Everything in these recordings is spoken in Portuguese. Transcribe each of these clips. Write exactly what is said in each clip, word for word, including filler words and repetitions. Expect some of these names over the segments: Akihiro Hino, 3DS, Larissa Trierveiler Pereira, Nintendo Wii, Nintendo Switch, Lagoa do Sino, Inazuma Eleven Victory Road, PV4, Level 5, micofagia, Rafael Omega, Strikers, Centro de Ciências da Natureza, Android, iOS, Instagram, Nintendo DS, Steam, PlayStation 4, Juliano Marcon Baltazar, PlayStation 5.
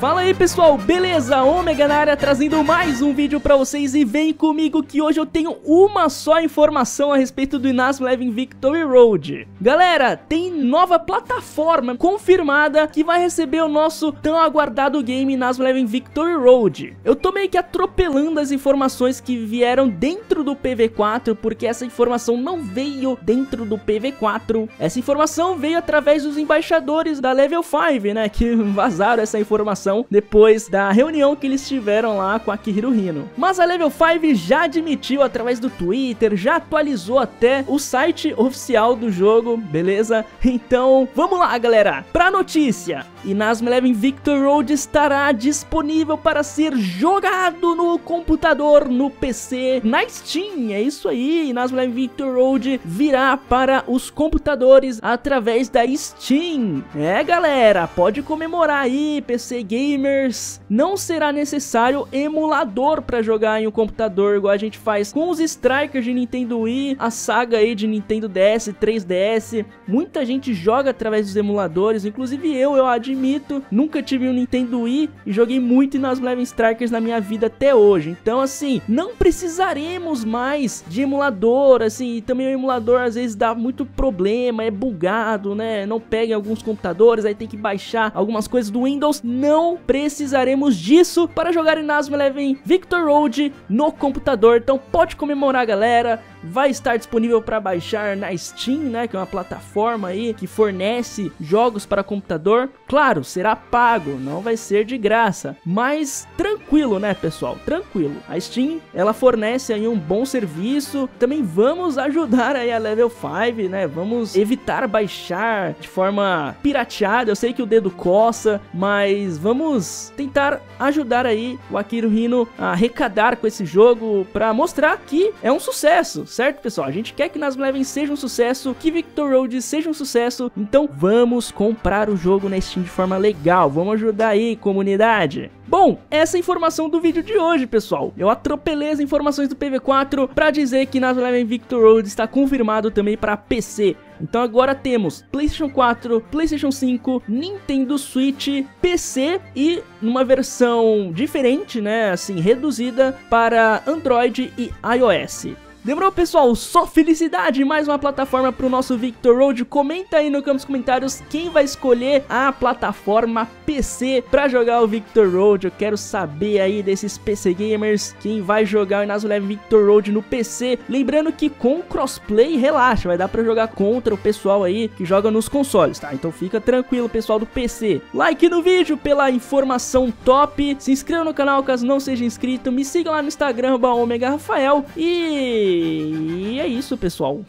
Fala aí pessoal, beleza? Ômega na área trazendo mais um vídeo pra vocês e vem comigo que hoje eu tenho uma só informação a respeito do Inazuma Eleven Victory Road. Galera, tem nova plataforma confirmada que vai receber o nosso tão aguardado game Inazuma Eleven Victory Road. Eu tô meio que atropelando as informações que vieram dentro do P V quatro, porque essa informação não veio dentro do P V quatro. Essa informação veio através dos embaixadores da Level cinco, né, que vazaram essa informação depois da reunião que eles tiveram lá com a Akihiro Hino. Mas a Level cinco já admitiu através do Twitter, já atualizou até o site oficial do jogo, beleza? Então, vamos lá, galera, pra notícia! Inazuma Eleven Victory Road estará disponível para ser jogado no computador, no P C, na Steam, é isso aí. Inazuma Eleven Victory Road virá para os computadores através da Steam. É, galera, pode comemorar aí, P C gamers. Não será necessário emulador para jogar em um computador, igual a gente faz com os strikers de Nintendo Wii, a saga aí de Nintendo D S, três D S. Muita gente joga através dos emuladores, inclusive eu, eu admito, nunca tive um Nintendo Wii e joguei muito Inazuma Eleven Strikers na minha vida até hoje. Então, assim, não precisaremos mais de emulador, assim, e também o emulador às vezes dá muito problema, é bugado, né? Não pega em alguns computadores, aí tem que baixar algumas coisas do Windows. Não precisaremos disso para jogar Inazuma Eleven Victory Road no computador. Então pode comemorar, galera. Vai estar disponível para baixar na Steam, né, que é uma plataforma aí que fornece jogos para computador. Claro, será pago, não vai ser de graça, mas tranquilo, né, pessoal, tranquilo. A Steam, ela fornece aí um bom serviço. Também vamos ajudar aí a Level cinco, né, vamos evitar baixar de forma pirateada. Eu sei que o dedo coça, mas vamos tentar ajudar aí o Akihiro Hino a arrecadar com esse jogo para mostrar que é um sucesso. Certo, pessoal? A gente quer que Inazuma Eleven seja um sucesso, que Victory Road seja um sucesso, então vamos comprar o jogo na Steam de forma legal, vamos ajudar aí, comunidade. Bom, essa é a informação do vídeo de hoje, pessoal. Eu atropelei as informações do P V quatro para dizer que Inazuma Eleven Victory Road está confirmado também para P C. Então agora temos PlayStation quatro, PlayStation cinco, Nintendo Switch, P C e numa versão diferente, né, assim, reduzida para Android e iOS. Lembrou, pessoal? Só felicidade, mais uma plataforma para o nosso Victory Road. Comenta aí no campo dos comentários quem vai escolher a plataforma P C para jogar o Victory Road. Eu quero saber aí desses P C gamers quem vai jogar o Inazuma Eleven Victory Road no P C. Lembrando que com crossplay, relaxa, vai dar para jogar contra o pessoal aí que joga nos consoles, tá? Então fica tranquilo, pessoal do P C. Like no vídeo pela informação top. Se inscreva no canal caso não seja inscrito. Me siga lá no Instagram, arroba omega rafael. E E é isso, pessoal.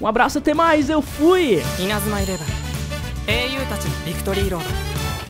Um abraço, até mais, eu fui!